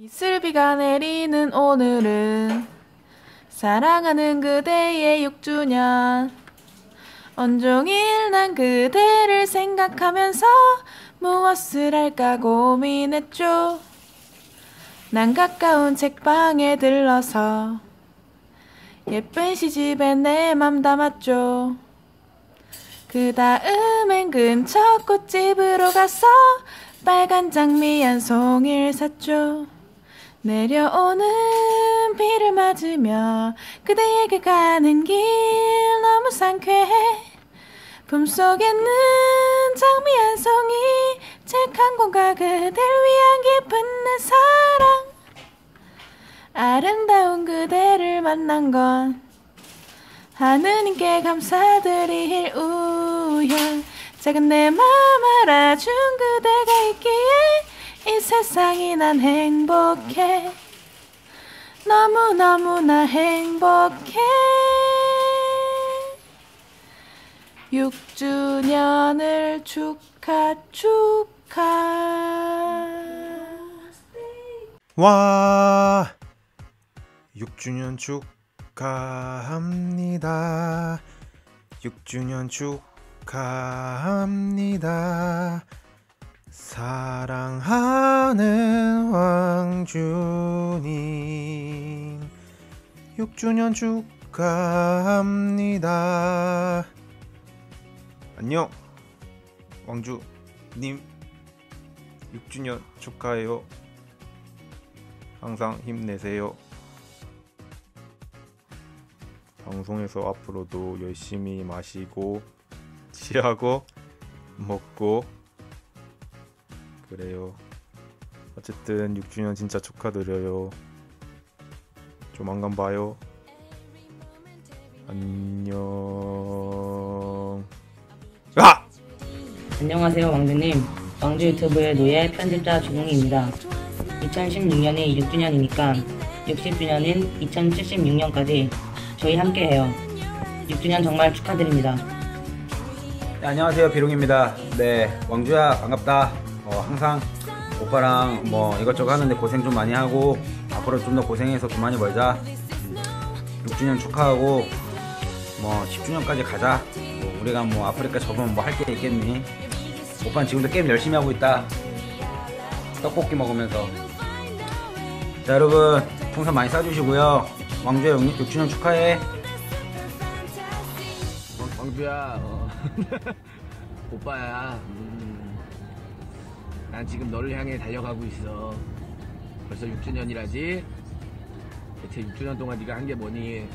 이슬비가 내리는 오늘은 사랑하는 그대의 6주년. 온종일 난 그대를 생각하면서 무엇을 할까 고민했죠. 난 가까운 책방에 들러서 예쁜 시집에 내 맘 담았죠. 그 다음엔 근처 꽃집으로 가서 빨간 장미 한 송이를 샀죠. 내려오는 비를 맞으며 그대에게 가는 길 너무 상쾌해. 품속에 있는 장미 한 송이, 책 한 권과 그댈 위한 깊은 내 사랑. 아름다운 그대를 만난 건 하느님께 감사드릴 우연. 작은 내 맘 알아준 그대가 있기에 이 세상이 난 행복해. 너무너무나 행복해. 6주년을 축하. 와, 6주년 축하합니다. 6주년 축하합니다. 사랑하는 왕쥬님, 6주년 축하합니다. 안녕, 왕쥬님 6주년 축하해요. 항상 힘내세요. 방송에서 앞으로도 열심히 마시고 취하고 먹고 그래요. 어쨌든 6주년 진짜 축하드려요. 조만간 봐요. 안녕. 아! 안녕하세요, 왕쥬님. 왕쥬 유튜브의 노예 편집자 조종이입니다. 2016년이 6주년이니까 60주년인 2076년까지 저희 함께해요. 6주년 정말 축하드립니다. 네, 안녕하세요, 비룡입니다. 네, 왕쥬야 반갑다. 항상 오빠랑 뭐 이것저것 하는데 고생 좀 많이 하고 앞으로 좀 더 고생해서 돈 많이 벌자. 6주년 축하하고 뭐 10주년까지 가자. 뭐 우리가 뭐 아프리카 접으면 뭐 할 게 있겠니? 오빠는 지금도 게임 열심히 하고 있다. 떡볶이 먹으면서. 자, 여러분 풍선 많이 쏴주시고요. 왕쥬야, 영립 6주년 축하해. 왕쥬야, 오빠야. 난 지금 너를 향해 달려가고 있어. 벌써 6주년이라지? 대체 6주년 동안 네가 한 게 뭐니?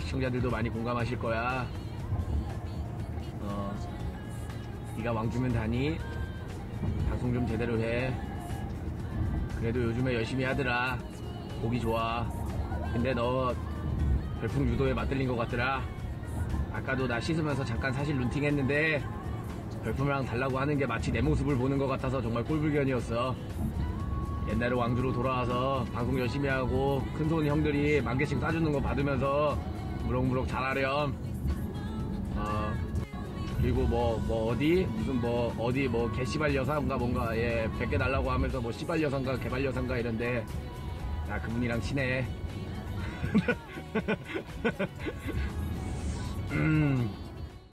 시청자들도 많이 공감하실 거야. 네가 왕쥬면 다니? 방송 좀 제대로 해. 그래도 요즘에 열심히 하더라. 보기 좋아. 근데 너 별풍 유도에 맞들린 것 같더라. 아까도 나 씻으면서 잠깐 사실 눈팅했는데 별풍이랑 달라고 하는 게 마치 내 모습을 보는 것 같아서 정말 꼴불견이었어. 옛날에 왕쥬로 돌아와서 방송 열심히 하고 큰손 형들이 10,000개씩 싸주는 거 받으면서 무럭무럭 잘하렴. 그리고 어디 개시발 여사인가 뭔가, 예, 100개 달라고 하면서 뭐 시발 여사인가 개발 여사인가 이런데 나 그분이랑 친해.